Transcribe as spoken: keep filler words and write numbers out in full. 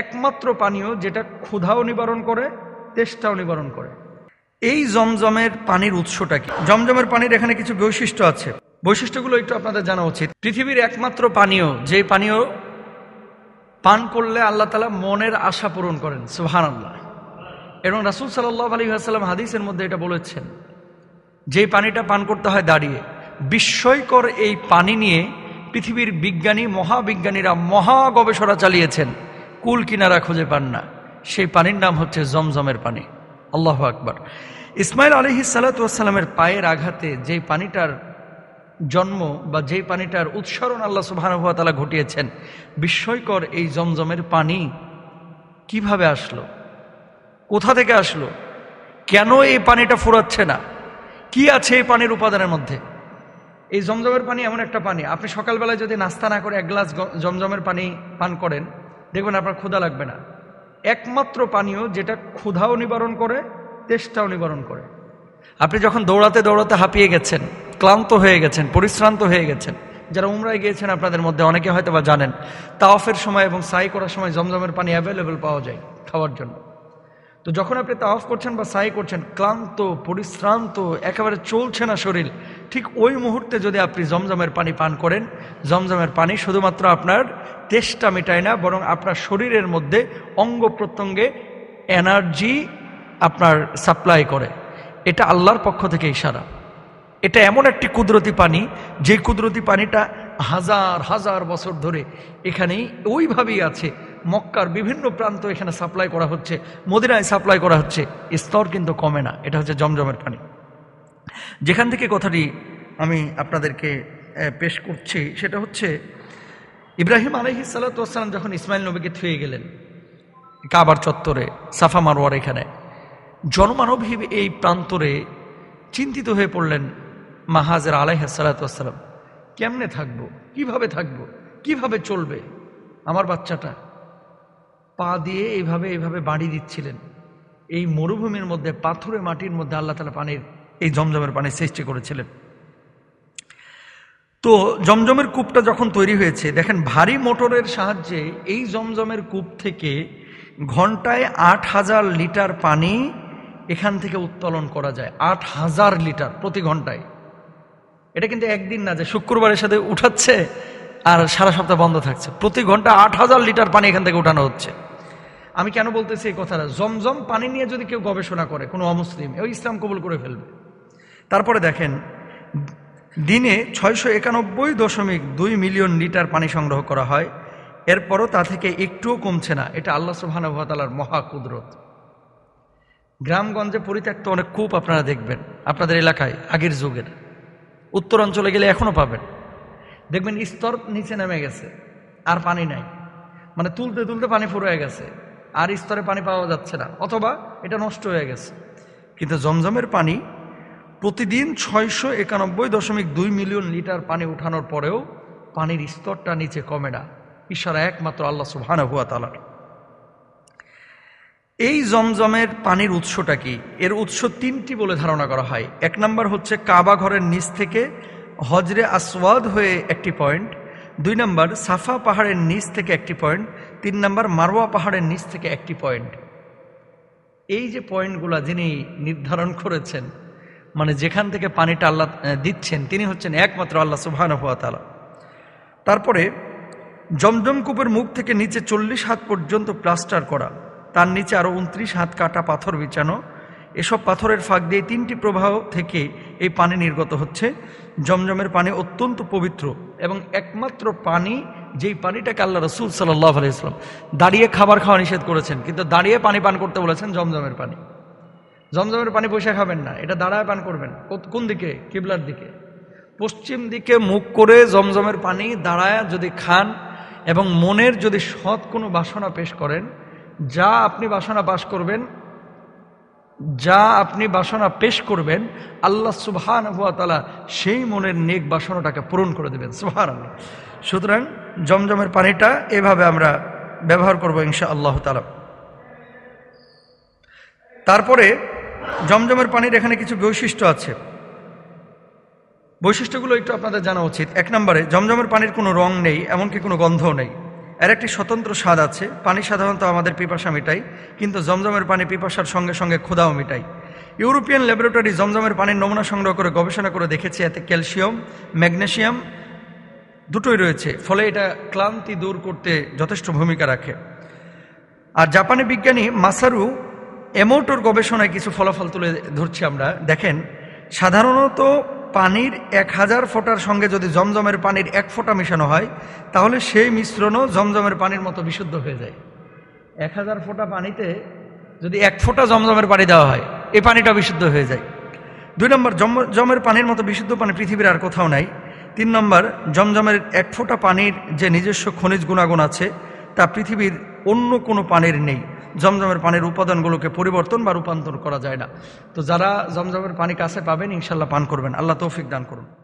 एकमात्र पानीय जेटा क्षुधाओ निवारण करे तेष्टाओ निवारण करे। एई जमजमेर पानीर उत्सटा कि? जमजमेर पानीर एखाने किछु वैशिष्ट्य आछे, वैशिष्ट्यगुलो एकटु आपनादेर जाना उचित। पृथिबीर एकमात्र पानीय जे पानीय पान करले आल्लाह ताआला मनेर आशा पूरण करेन, सुबहानाल्लाह। एबं रासूल साल्लाल्लाहु आलैहि वासाल्लाम हादिसेर मध्ये एटा बोलेछेन जे पानीटा पान करते हय दाड़िये। बिस्मयकर एई पानी निये पृथिवीर विज्ञानी महाविज्ञानीरा महा गवेषणा चालियेछेन, कुल किनारा खुंजे पान ना। सेई पानीर नाम हच्छे जमजमेर पानी। आल्लाहु आकबर। इस्माइल आलैहिस सालातु वास सालामेर पायेर आघाते जे पानीटार जन्म बा जे पानीटार उत्सरण आल्लाह सुबहानाहु ओया ताआला घटियेछेन, बिस्मयकर एई जमजमेर पानी किभाबे आसलो, कोथा थेके आसलो, केन एई पानीटा फुराच्छे ना, कि आछे एई पानीर उपादानेर मध्ये? ये जमजमेर पानी एमन एक पानी आपनी सकाल बेला जो नास्ता ना करे एक ग्लास जमजमेर पानी पान करें देखबेन आपनार क्षुधा लागबे ना। एकमात्र पानीय जेटा क्षुधाओ निवारण करे तेष्टाओ निवारण करे। आपनी जखन दौड़ाते दौड़ाते हांपिये गेछेन, क्लान्त हये गेछेन, परिश्रांत हये गेछेन, जारा उमराय गियेछेन आपनादेर मध्ये अनेके हयतोबा जानेन तावाफेर समय एबं साई करार समय जमजमेर पानी अवेलेबल पाओया जाय खाओयार जोन्नो। तो जखन आपनि तावाफ करछेन बा साई करछेन, क्लान्त परिश्रांत एकेबारे चलछे ना शरीर, ठीक ओई मुहूर्ते यदि आपनि जमजमेर पानी पान करें, जमजमेर पानी शुधुमात्र आपनार तेष्टा मेटाय ना बरং आपनार शरीरेर मध्ये अंग प्रत्यंगे एनार्जी आपनार साप्लाई करे। एटा आल्लाहर पक्ष थेके इशारा। एटा एमन एकटी कुदरती पानी जे कुदरती पानीटा हजार हजार बछर धरे एखानेই ओইভাবেই আছে। मक्कार विभिन्न प्रान्त एखाने साप्लाई करा हच्छे, मदिनाय साप्लाई करा हच्छे, स्तर किन्तु कमे ना। एटा हच्छे जमजमेर पानी। যেখান থেকে কথাটি আমি আপনাদেরকে পেশ করছি সেটা হচ্ছে ইব্রাহিম আলাইহিস সালাতু ওয়াস সালাম যখন ইসমাইল নবীকে থুয়ে গেলেন কাবার চত্বরে, সাফা মারওয়ার এখানে জনমানবহীন এই প্রান্তরে চিন্তিত হয়ে পড়লেন মা হাজেরা আলাইহিস সালাতু ওয়াস সালাম। কেমনে থাকবো, কিভাবে থাকবো, কিভাবে চলবে? আমার বাচ্চাটা পা দিয়ে এইভাবে এইভাবে বাড়ি দিচ্ছিলেন এই মরুভূমির মধ্যে, পাথুরে মাটির মধ্যে আল্লাহ তাআলা পানির এই জমজমের পানি সৃষ্টি করেছিলেন। তো জমজমের কূপটা যখন তৈরি হয়েছে দেখেন ভারী মোটরের সাহায্যে এই জমজমের কূপ থেকে ঘন্টায় আট হাজার লিটার পানি এখান থেকে উত্তোলন করা যায়। আট হাজার লিটার প্রতি ঘন্টায়। এটা কিন্তু একদিন না যে শুক্রবারের সাথে উঠাচ্ছে আর সারা সপ্তাহ বন্ধ থাকছে। প্রতি ঘন্টা আট হাজার লিটার পানি এখান থেকে উঠানো হচ্ছে। আমি কেন বলতেছি এই কথাটা? জমজম পানি নিয়ে যদি কেউ গবেষণা করে কোনো অমুসলিম, ওই ইসলাম কবুল করে ফেলবে। তারপরে দেখেন দিনে ছয়শো একানব্বই দশমিক দুই মিলিয়ন লিটার পানি সংগ্রহ করা হয়, এরপরও তা থেকে একটুও কমছে না। এটা আল্লাহ সুবহানাহু ওয়া তাআলার মহা কুদরত। গ্রামগঞ্জে পরিত্যক্ত অনেক কূপ আপনারা দেখবেন আপনাদের এলাকায়, আগের যুগের উত্তরাঞ্চলে গেলে এখনও পাবেন। দেখবেন স্তর নিচে নেমে গেছে, আর পানি নাই, মানে তুলতে তুলতে পানি ফুরিয়ে গেছে, আর স্তরে পানি পাওয়া যাচ্ছে না, অথবা এটা নষ্ট হয়ে গেছে। কিন্তু জমজমের পানি প্রতিদিন ছয়শো একানব্বই দশমিক দুই মিলিয়ন লিটার পানি উঠানোর পরেও পানির স্তরটা নিচে কমে না। ইশারা একমাত্র আল্লাহ সুবহানাহু ওয়া তাআলার। এই জমজমের পানির উৎসটা কি? এর উৎস তিনটি বলে ধারণা করা হয়। এক নম্বর হচ্ছে কাবা ঘরের নিচ থেকে হজরে আসওয়াদ হয়ে একটি পয়েন্ট, দুই নম্বর সাফা পাহাড়ের নিচ থেকে একটি পয়েন্ট, তিন নম্বর মারওয়া পাহাড়ের নিচ থেকে একটি পয়েন্ট। এই যে পয়েন্টগুলো যিনি নির্ধারণ করেছেন, মানে যেখান থেকে পানিটা আল্লাহ দিচ্ছেন, তিনি হচ্ছেন একমাত্র আল্লাহ সুবহানাহু ওয়া তাআলা। তারপরে জমজম কূপের মুখ থেকে নিচে চল্লিশ হাত পর্যন্ত প্লাস্টার করা, তার নিচে আরও উনত্রিশ হাত কাটা পাথর বিছানো। এসব পাথরের ফাঁক দিয়ে তিনটি প্রবাহ থেকে এই পানি নির্গত হচ্ছে। জমজমের পানি অত্যন্ত পবিত্র এবং একমাত্র পানি যেই পানিটাকে আল্লাহ রাসূল সাল্লাল্লাহু আলাইহি ওয়াসাল্লাম দাঁড়িয়ে খাবার খাওয়া নিষেধ করেছেন, কিন্তু দাঁড়িয়ে পানি পান করতে বলেছেন। জমজমের পানি, জমজমের পানি বসে খাবেন না, এটা দাঁড়ায় পান করবেন। কোন দিকে? কিবলার দিকে, পশ্চিম দিকে মুখ করে জমজমের পানি দাঁড়ায় যদি খান এবং মনের যদি সৎ কোনো বাসনা পেশ করেন, যা আপনি বাসনা পাশ করবেন যা আপনি বাসনা পেশ করবেন আল্লাহ সুবহানাহু ওয়া তাআলা সেই মনের নেক বাসনাটাকে পূরণ করে দেবেন। সুবহানাল্লাহ। সুতরাং জমজমের পানিটা এভাবে আমরা ব্যবহার করব ইনশাআল্লাহ তাআলা। তারপরে জমজমের পানির এখানে কিছু বৈশিষ্ট্য আছে, বৈশিষ্ট্যগুলো একটু আপনাদের জানা উচিত। এক নম্বরে জমজমের পানির কোনো রং নেই, এমনকি কোনো গন্ধও নেই, एर एक स्वतंत्र स्वाद आछे। पानी साधारणत आमादेर पिपासा मेटाय किन्तु जमजमेर पानी पिपासार संगे संगे क्षुधाओ मेटाय। ইউরোপিয়ান ল্যাবরেটরি জমজমের পানির নমুনা সংগ্রহ করে গবেষণা করে দেখেছে এতে ক্যালসিয়াম ম্যাগনেসিয়াম দুটোই রয়েছে, ফলে এটা ক্লান্তি দূর করতে যথেষ্ট ভূমিকা রাখে। আর জাপানি বিজ্ঞানী মাসারু এমোটোর গবেষণায় কিছু ফলাফল তুলে ধরছি আমরা। দেখেন, সাধারণত পানির এক হাজার ফোঁটার সঙ্গে যদি জমজমের পানির এক ফোঁটা মেশানো হয় তাহলে সেই মিশ্রণও জমজমের পানির মতো বিশুদ্ধ হয়ে যায়। এক হাজার ফোঁটা পানিতে যদি এক ফোঁটা জমজমের পানি দেওয়া হয় এই পানিটা বিশুদ্ধ হয়ে যায়। দুই নম্বর, জমজমের পানির মতো বিশুদ্ধ পানি পৃথিবীর আর কোথাও নাই। তিন নম্বর, জমজমের এক ফোঁটা পানির যে নিজস্ব খনিজ গুণাগুণ আছে তা পৃথিবীর অন্য কোনো পানির নেই। জমজমের পানির উপাদানগুলোকে পরিবর্তন বা রূপান্তর করা যায় না। তো যারা জমজমের পানি কাছে পাবেন ইনশাল্লাহ পান করবেন। আল্লাহ তৌফিক দান করুন।